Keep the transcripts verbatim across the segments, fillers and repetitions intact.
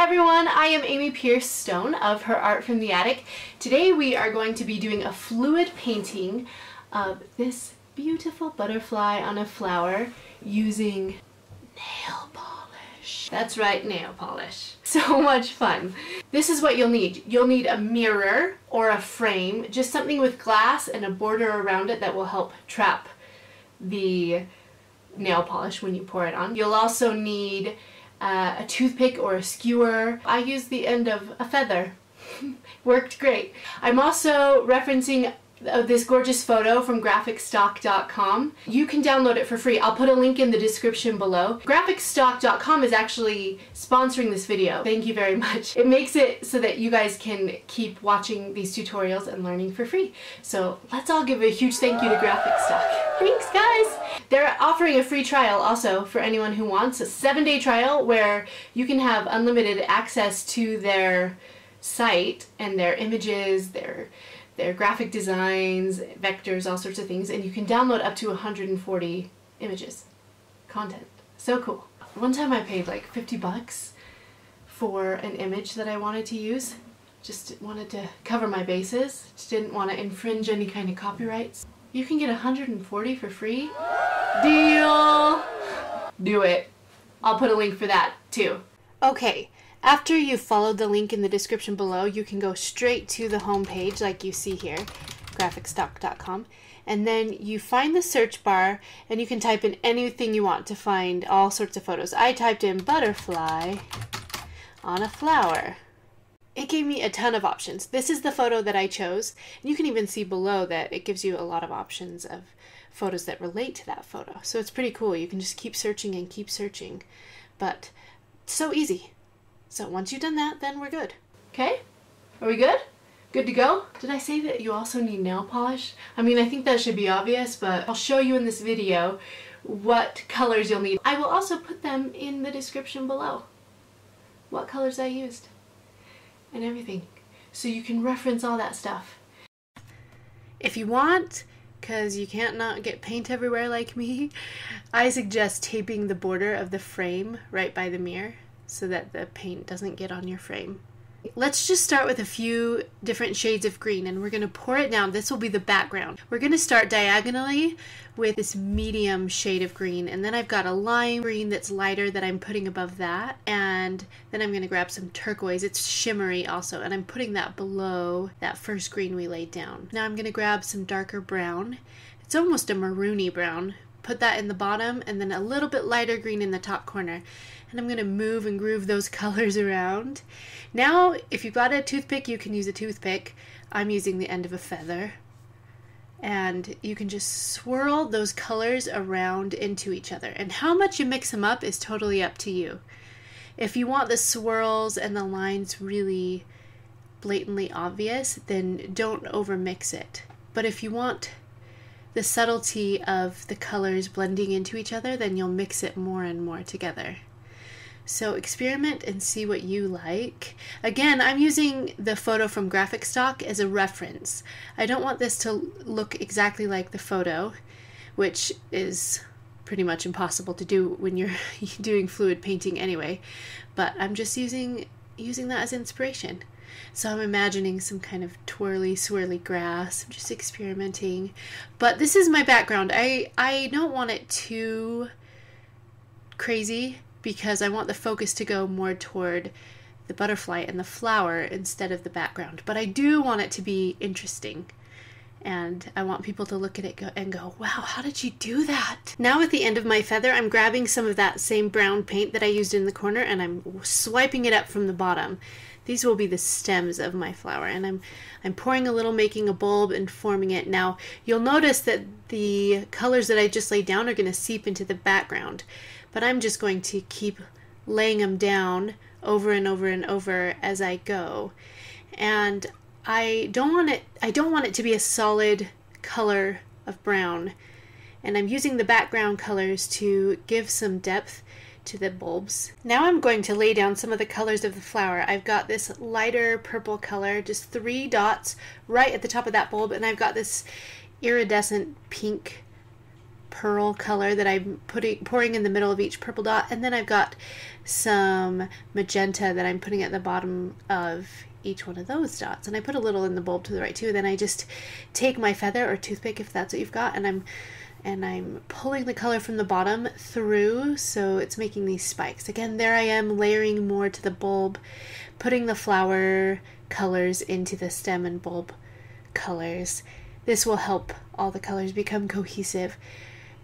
everyone, I am Amy Pearce Stone of Her Art from the Attic. Today we are going to be doing a fluid painting of this beautiful butterfly on a flower using nail polish. That's right, nail polish. So much fun. This is what you'll need. You'll need a mirror or a frame, just something with glass and a border around it that will help trap the nail polish when you pour it on. You'll also need Uh, a toothpick or a skewer. I used the end of a feather. Worked great. I'm also referencing uh, this gorgeous photo from graphic stock dot com. You can download it for free. I'll put a link in the description below. graphic stock dot com is actually sponsoring this video. Thank you very much. It makes it so that you guys can keep watching these tutorials and learning for free. So let's all give a huge thank you to GraphicStock. Thanks, guys! They're offering a free trial also for anyone who wants, a seven day trial where you can have unlimited access to their site and their images, their, their graphic designs, vectors, all sorts of things, and you can download up to one hundred forty images, content. So cool. One time I paid like fifty bucks for an image that I wanted to use. Just wanted to cover my bases, just didn't want to infringe any kind of copyrights. You can get one hundred forty for free. Deal! Do it. I'll put a link for that too. Okay, after you've followed the link in the description below, you can go straight to the home page like you see here, graphic stock dot com, and then you find the search bar and you can type in anything you want to find all sorts of photos. I typed in butterfly on a flower. It gave me a ton of options. This is the photo that I chose. You can even see below that it gives you a lot of options of photos that relate to that photo. So it's pretty cool. You can just keep searching and keep searching, but it's so easy. So once you've done that, then we're good. Okay, are we good? Good to go? Did I say that you also need nail polish? I mean, I think that should be obvious, but I'll show you in this video what colors you'll need. I will also put them in the description below, what colors I used and everything, so you can reference all that stuff if you want, because you can't not get paint everywhere like me. I suggest taping the border of the frame right by the mirror so that the paint doesn't get on your frame. Let's just start with a few different shades of green, and we're going to pour it down. This will be the background. We're going to start diagonally with this medium shade of green, and then I've got a lime green that's lighter that I'm putting above that, and then I'm going to grab some turquoise. It's shimmery also, and I'm putting that below that first green we laid down. Now I'm going to grab some darker brown. It's almost a maroony brown. Put that in the bottom, and then a little bit lighter green in the top corner. And I'm going to move and groove those colors around. Now, if you've got a toothpick, you can use a toothpick. I'm using the end of a feather. And you can just swirl those colors around into each other. And how much you mix them up is totally up to you. If you want the swirls and the lines really blatantly obvious, then don't overmix it. But if you want the subtlety of the colors blending into each other, then you'll mix it more and more together. So experiment and see what you like. Again, I'm using the photo from GraphicStock as a reference. I don't want this to look exactly like the photo, which is pretty much impossible to do when you're doing fluid painting anyway, but I'm just using using that as inspiration. So I'm imagining some kind of twirly, swirly grass. I'm just experimenting. But this is my background. I, I don't want it too crazy because I want the focus to go more toward the butterfly and the flower instead of the background. But I do want it to be interesting. And I want people to look at it and go, wow, how did you do that? Now at the end of my feather, I'm grabbing some of that same brown paint that I used in the corner, and I'm swiping it up from the bottom. These will be the stems of my flower, and I'm I'm pouring a little, making a bulb and forming it. Now you'll notice that the colors that I just laid down are going to seep into the background, but I'm just going to keep laying them down over and over and over as I go. And I don't want it I don't want it to be a solid color of brown, and I'm using the background colors to give some depth to the bulbs. Now I'm going to lay down some of the colors of the flower. I've got this lighter purple color, just three dots right at the top of that bulb, and I've got this iridescent pink pearl color that I'm putting pouring in the middle of each purple dot, and then I've got some magenta that I'm putting at the bottom of each one of those dots. And I put a little in the bulb to the right too, and then I just take my feather or toothpick, if that's what you've got, and I'm and I'm pulling the color from the bottom through, so it's making these spikes. Again, there I am layering more to the bulb, putting the flower colors into the stem and bulb colors. This will help all the colors become cohesive.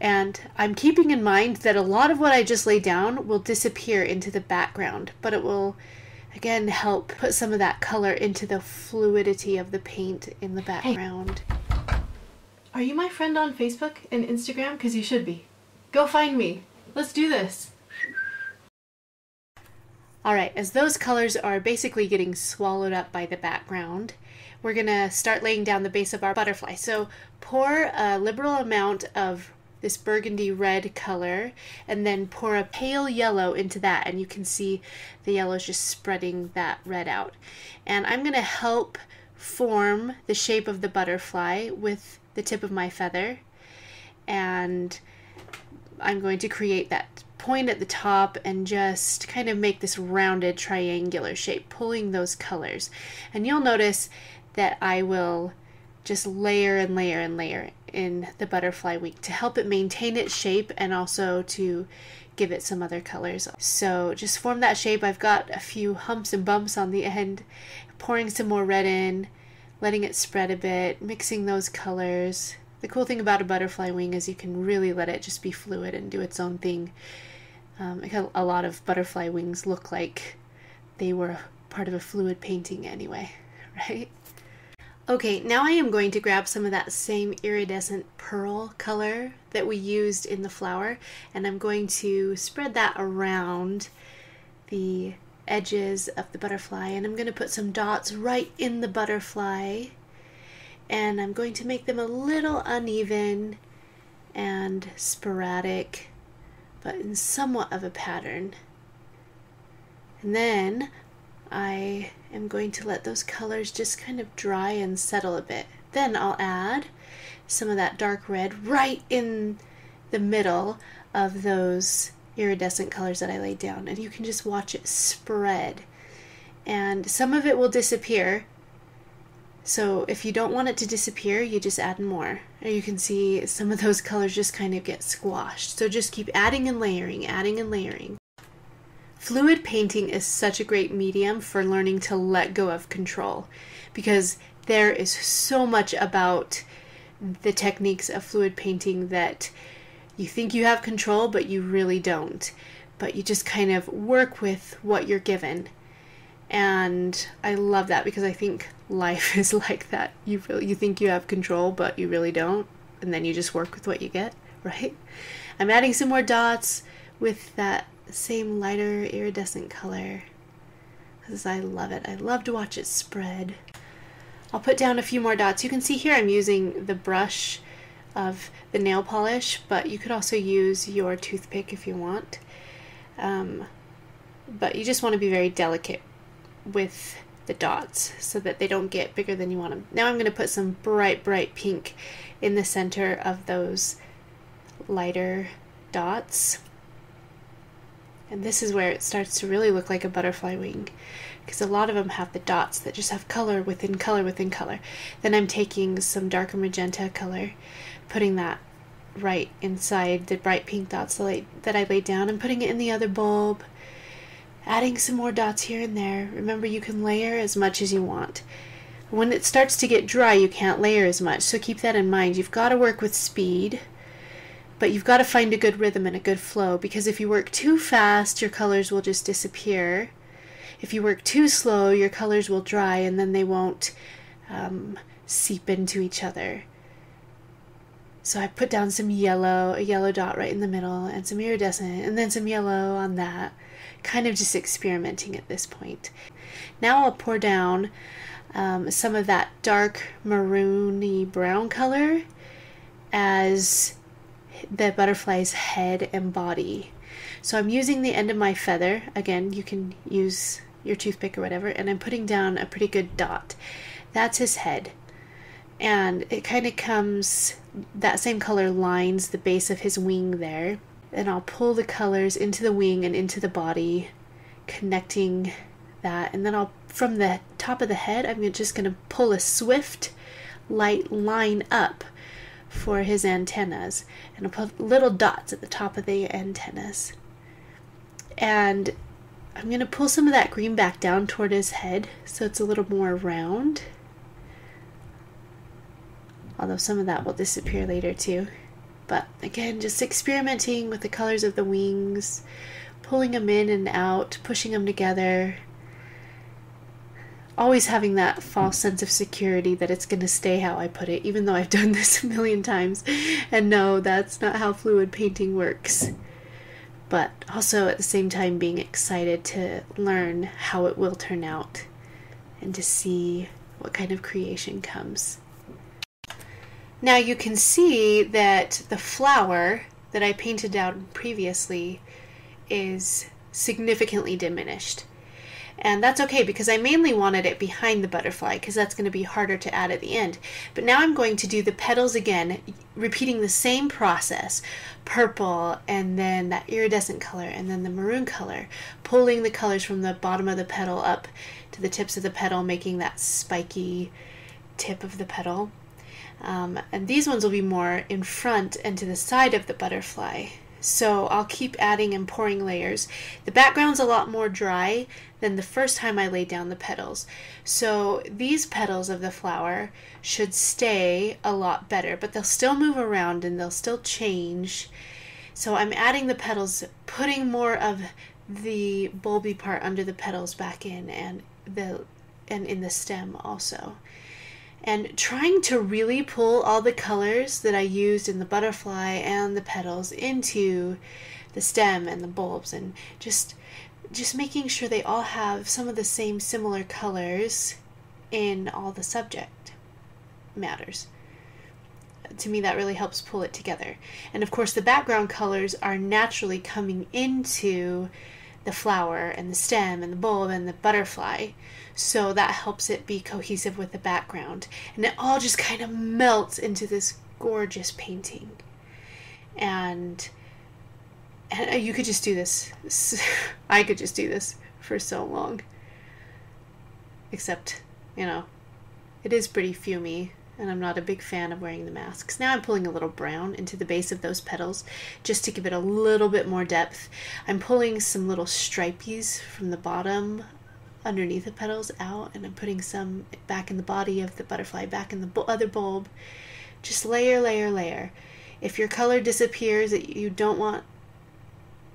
And I'm keeping in mind that a lot of what I just laid down will disappear into the background, but it will again help put some of that color into the fluidity of the paint in the background. Hey. Are you my friend on Facebook and Instagram? Because you should be. Go find me. Let's do this. All right, as those colors are basically getting swallowed up by the background, we're gonna start laying down the base of our butterfly. So pour a liberal amount of this burgundy red color, and then pour a pale yellow into that, and you can see the yellow is just spreading that red out. And I'm gonna help form the shape of the butterfly with the tip of my feather, and I'm going to create that point at the top and just kind of make this rounded triangular shape, pulling those colors. And you'll notice that I will just layer and layer and layer in the butterfly wing to help it maintain its shape and also to give it some other colors. So just form that shape. I've got a few humps and bumps on the end, pouring some more red in, letting it spread a bit, mixing those colors. The cool thing about a butterfly wing is you can really let it just be fluid and do its own thing. Um, a lot of butterfly wings look like they were part of a fluid painting anyway, right? Okay, now I am going to grab some of that same iridescent pearl color that we used in the flower, and I'm going to spread that around the edges of the butterfly, and I'm going to put some dots right in the butterfly, and I'm going to make them a little uneven and sporadic, but in somewhat of a pattern. And then I am going to let those colors just kind of dry and settle a bit. Then I'll add some of that dark red right in the middle of those iridescent colors that I laid down, and you can just watch it spread, and some of it will disappear. So if you don't want it to disappear, you just add more, and you can see some of those colors just kind of get squashed. So just keep adding and layering, adding and layering. Fluid painting is such a great medium for learning to let go of control, because there is so much about the techniques of fluid painting that you think you have control, but you really don't. But you just kind of work with what you're given. And I love that, because I think life is like that. You feel, you think you have control, but you really don't. And then you just work with what you get, right? I'm adding some more dots with that same lighter iridescent color, because I love it. I love to watch it spread. I'll put down a few more dots. You can see here I'm using the brush of the nail polish, but you could also use your toothpick if you want. Um, but you just want to be very delicate with the dots so that they don't get bigger than you want them. Now I'm going to put some bright, bright pink in the center of those lighter dots. And this is where it starts to really look like a butterfly wing, because a lot of them have the dots that just have color within color within color. Then I'm taking some darker magenta color, putting that right inside the bright pink dots that I laid down, and putting it in the other bulb, adding some more dots here and there. Remember, you can layer as much as you want. When it starts to get dry, you can't layer as much, so keep that in mind. You've got to work with speed, but you've got to find a good rhythm and a good flow, because if you work too fast, your colors will just disappear. If you work too slow, your colors will dry, and then they won't um, seep into each other. So I put down some yellow, a yellow dot right in the middle, and some iridescent, and then some yellow on that. Kind of just experimenting at this point. Now I'll pour down um, some of that dark maroony brown color as the butterfly's head and body. So I'm using the end of my feather. Again, you can use your toothpick or whatever, and I'm putting down a pretty good dot. That's his head, and it kind of comes that same color lines the base of his wing there. And I'll pull the colors into the wing and into the body, connecting that. And then I'll, from the top of the head, I'm just going to pull a swift light line up for his antennas. And I'll put little dots at the top of the antennas. And I'm going to pull some of that green back down toward his head so it's a little more round. Although some of that will disappear later too. But again, just experimenting with the colors of the wings, pulling them in and out, pushing them together. Always having that false sense of security that it's going to stay how I put it, even though I've done this a million times. And no, that's not how fluid painting works. But also at the same time being excited to learn how it will turn out and to see what kind of creation comes. Now you can see that the flower that I painted out previously is significantly diminished. And that's okay because I mainly wanted it behind the butterfly because that's going to be harder to add at the end. But now I'm going to do the petals again, repeating the same process, purple and then that iridescent color and then the maroon color, pulling the colors from the bottom of the petal up to the tips of the petal, making that spiky tip of the petal. Um, and these ones will be more in front and to the side of the butterfly. So I'll keep adding and pouring layers. The background's a lot more dry than the first time I laid down the petals. So these petals of the flower should stay a lot better, but they'll still move around and they'll still change. So I'm adding the petals, putting more of the bulby part under the petals back in and the and in the stem also. And trying to really pull all the colors that I used in the butterfly and the petals into the stem and the bulbs, and just just making sure they all have some of the same similar colors in all the subject matters. To me, that really helps pull it together. And of course, the background colors are naturally coming into the flower and the stem and the bulb and the butterfly, so that helps it be cohesive with the background, and it all just kind of melts into this gorgeous painting. And, and you could just do this I could just do this for so long, except, you know, it is pretty fumey and I'm not a big fan of wearing the masks. Now I'm pulling a little brown into the base of those petals just to give it a little bit more depth. I'm pulling some little stripies from the bottom underneath the petals out, and I'm putting some back in the body of the butterfly, back in the other bulb. Just layer, layer, layer. If your color disappears that you don't want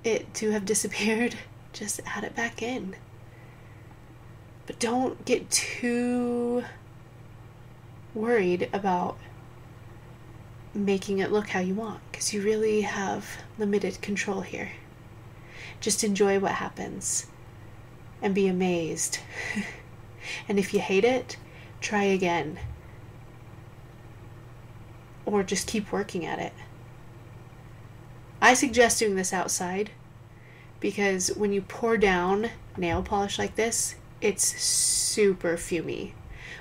it to have disappeared, just add it back in. But don't get too worried about making it look how you want, because you really have limited control here. Just enjoy what happens and be amazed. And if you hate it, try again, or just keep working at it. I suggest doing this outside because when you pour down nail polish like this, it's super fumey.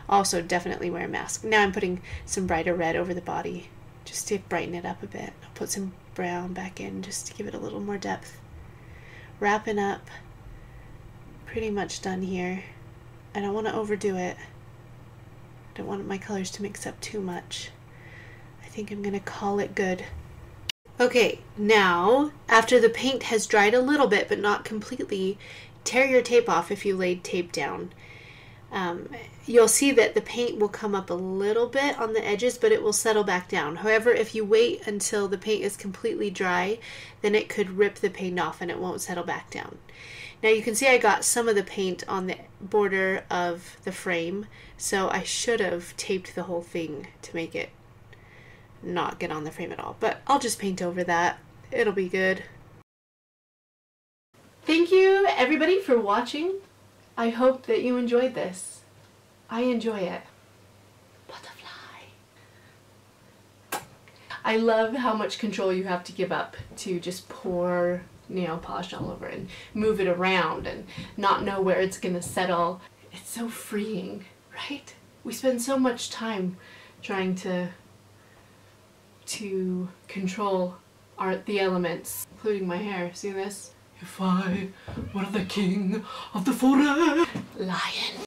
Also, definitely wear a mask. Now I'm putting some brighter red over the body just to brighten it up a bit. I'll put some brown back in just to give it a little more depth. Wrapping up. Pretty much done here. I don't want to overdo it. I don't want my colors to mix up too much. I think I'm going to call it good. Okay, now, after the paint has dried a little bit, but not completely, tear your tape off if you laid tape down. Um, you'll see that the paint will come up a little bit on the edges, but it will settle back down. However, if you wait until the paint is completely dry, then it could rip the paint off and it won't settle back down. Now you can see I got some of the paint on the border of the frame, so I should have taped the whole thing to make it not get on the frame at all, but I'll just paint over that. It'll be good. Thank you everybody for watching. I hope that you enjoyed this. I enjoy it. Butterfly. I love how much control you have to give up to just pour nail polish all over and move it around and not know where it's gonna settle. It's so freeing, right? We spend so much time trying to to control are the elements, including my hair. See this? If I were the king of the forest, lion.